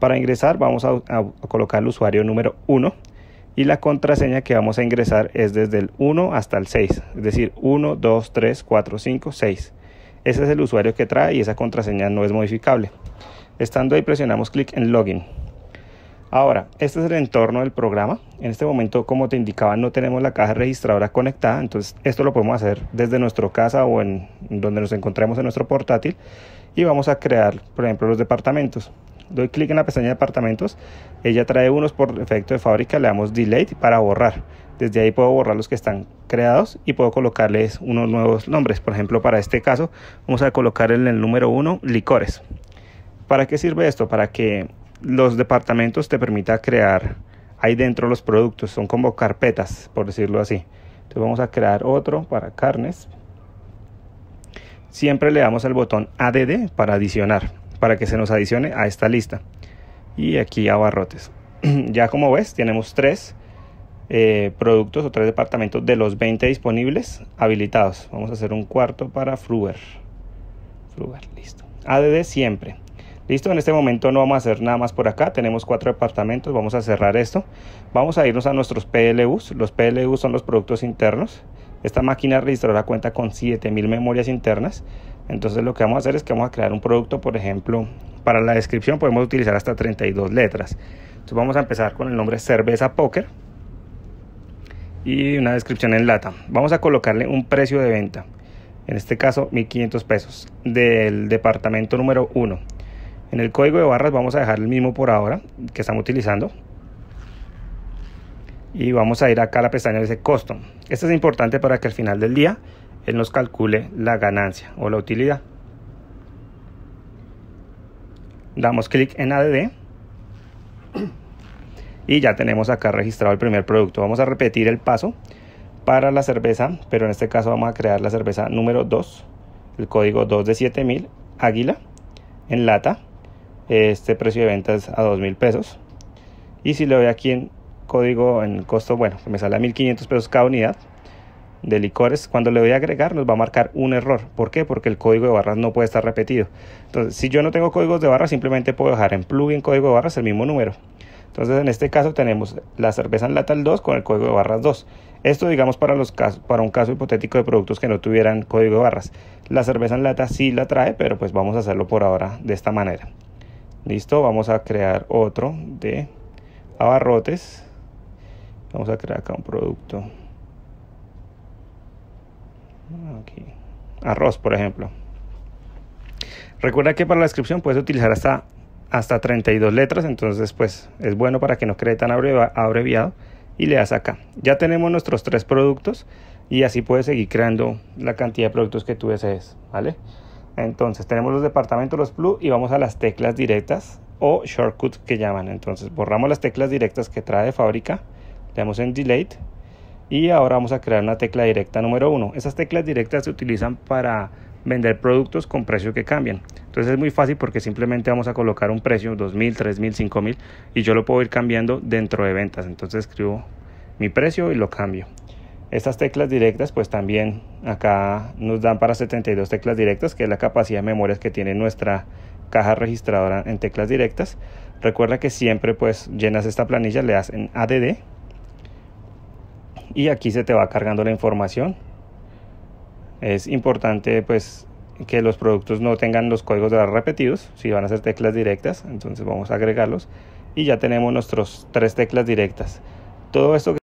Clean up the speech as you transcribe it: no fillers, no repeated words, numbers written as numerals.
Para ingresar vamos a colocar el usuario número 1 y la contraseña que vamos a ingresar es desde el 1 hasta el 6, es decir 1, 2, 3, 4, 5, 6. Ese es el usuario que trae y esa contraseña no es modificable. Estando ahí presionamos clic en Login. Ahora, este es el entorno del programa. En este momento, como te indicaba, no tenemos la caja registradora conectada, entonces esto lo podemos hacer desde nuestra casa o en donde nos encontremos en nuestro portátil y vamos a crear, por ejemplo, los departamentos. Doy clic en la pestaña de departamentos, ella trae unos por defecto de fábrica, le damos delete para borrar. Desde ahí puedo borrar los que están creados y puedo colocarles unos nuevos nombres. Por ejemplo, para este caso vamos a colocar en el número 1 licores. ¿Para qué sirve esto? Para que los departamentos te permita crear ahí dentro los productos, son como carpetas, por decirlo así. Entonces vamos a crear otro para carnes. Siempre le damos al botón ADD para adicionar, para que se nos adicione a esta lista. Y aquí abarrotes. Ya como ves, tenemos 3 productos o 3 departamentos de los 20 disponibles habilitados. Vamos a hacer un cuarto para Fruber. Listo. ADD siempre. Listo, en este momento no vamos a hacer nada más por acá, tenemos 4 departamentos, vamos a cerrar esto. Vamos a irnos a nuestros PLUs, los PLUs son los productos internos. Esta máquina registradora cuenta con 7000 memorias internas, entonces lo que vamos a hacer es que vamos a crear un producto, por ejemplo, para la descripción podemos utilizar hasta 32 letras. Entonces vamos a empezar con el nombre Cerveza Póker y una descripción en lata. Vamos a colocarle un precio de venta, en este caso 1500 pesos, del departamento número 1. En el código de barras vamos a dejar el mismo por ahora que estamos utilizando. Y vamos a ir acá a la pestaña que dice Custom. Esto es importante para que al final del día él nos calcule la ganancia o la utilidad. Damos clic en ADD. Y ya tenemos acá registrado el primer producto. Vamos a repetir el paso para la cerveza, pero en este caso vamos a crear la cerveza número 2. El código 2 de 7000, Águila, en lata. Este precio de venta es a 2000 pesos. Y si le doy aquí en código, en costo, bueno, me sale a 1500 pesos cada unidad de licores. Cuando le doy a agregar nos va a marcar un error. ¿Por qué? Porque el código de barras no puede estar repetido. Entonces, si yo no tengo códigos de barras, simplemente puedo dejar en plugin código de barras el mismo número. Entonces, en este caso tenemos la cerveza en lata el 2 con el código de barras 2. Esto, digamos, para los casos, para un caso hipotético de productos que no tuvieran código de barras. La cerveza en lata sí la trae, pero pues vamos a hacerlo por ahora de esta manera. Listo, vamos a crear otro de abarrotes. Vamos a crear acá un producto. Aquí. Arroz, por ejemplo. Recuerda que para la descripción puedes utilizar hasta 32 letras, entonces pues es bueno para que no quede tan abreviado. Y le das acá. Ya tenemos nuestros 3 productos y así puedes seguir creando la cantidad de productos que tú desees, ¿vale? Entonces tenemos los departamentos, los PLUs, y vamos a las teclas directas o shortcut que llaman. Entonces borramos las teclas directas que trae de fábrica, le damos en delete y ahora vamos a crear una tecla directa número 1. Esas teclas directas se utilizan para vender productos con precios que cambian. Entonces es muy fácil porque simplemente vamos a colocar un precio, 2000, 3000, 5000, y yo lo puedo ir cambiando dentro de ventas. Entonces escribo mi precio y lo cambio. Estas teclas directas pues también acá nos dan para 72 teclas directas, que es la capacidad de memorias que tiene nuestra caja registradora en teclas directas. Recuerda que siempre pues llenas esta planilla, le das en ADD y aquí se te va cargando la información. Es importante pues que los productos no tengan los códigos de barras repetidos si van a ser teclas directas, entonces vamos a agregarlos y ya tenemos nuestros 3 teclas directas. Todo esto que